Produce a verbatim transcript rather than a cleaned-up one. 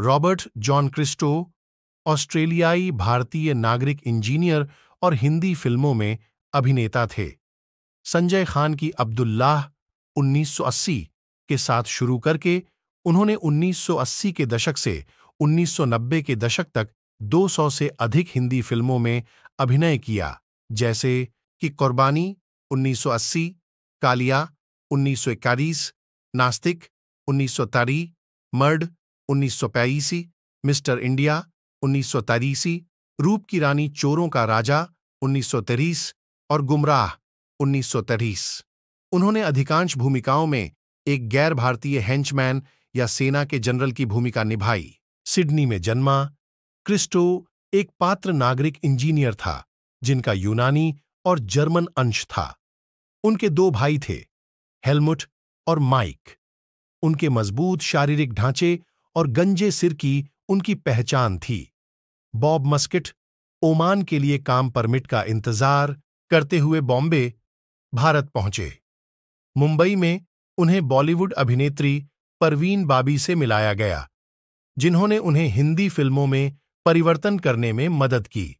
Robert John Christo ऑस्ट्रेलियाई भारतीय नागरिक इंजीनियर और हिंदी फिल्मों में अभिनेता थे। संजय खान की अब्दुल्लाह उन्नीस सौ अस्सी के साथ शुरू करके उन्होंने उन्नीस सौ अस्सी के दशक से उन्नीस सौ नब्बे के दशक तक दो सौ से अधिक हिंदी फिल्मों में अभिनय किया, जैसे कि कुर्बानी उन्नीस सौ अस्सी, कालिया उन्नीस सौ इक्कीस, नास्तिक उन्नीस सौ तेईस, मर्ड उन्नीस सौ पचासी, मिस्टर इंडिया उन्नीस सौ तिरासी, रूप की रानी चोरों का राजा उन्नीस सौ तेईस और गुमराह उन्नीस सौ तेईस। उन्होंने अधिकांश भूमिकाओं में एक गैर भारतीय हेंचमैन या सेना के जनरल की भूमिका निभाई। सिडनी में जन्मा क्रिस्टो एक पात्र नागरिक इंजीनियर था जिनका यूनानी और जर्मन अंश था। उनके दो भाई थे, हेलमुट और माइक। उनके मजबूत शारीरिक ढांचे और गंजे सिर की उनकी पहचान थी। बॉब मस्किट ओमान के लिए काम परमिट का इंतजार करते हुए बॉम्बे, भारत पहुंचे। मुंबई में उन्हें बॉलीवुड अभिनेत्री परवीन बाबी से मिलाया गया, जिन्होंने उन्हें हिंदी फिल्मों में परिवर्तन करने में मदद की।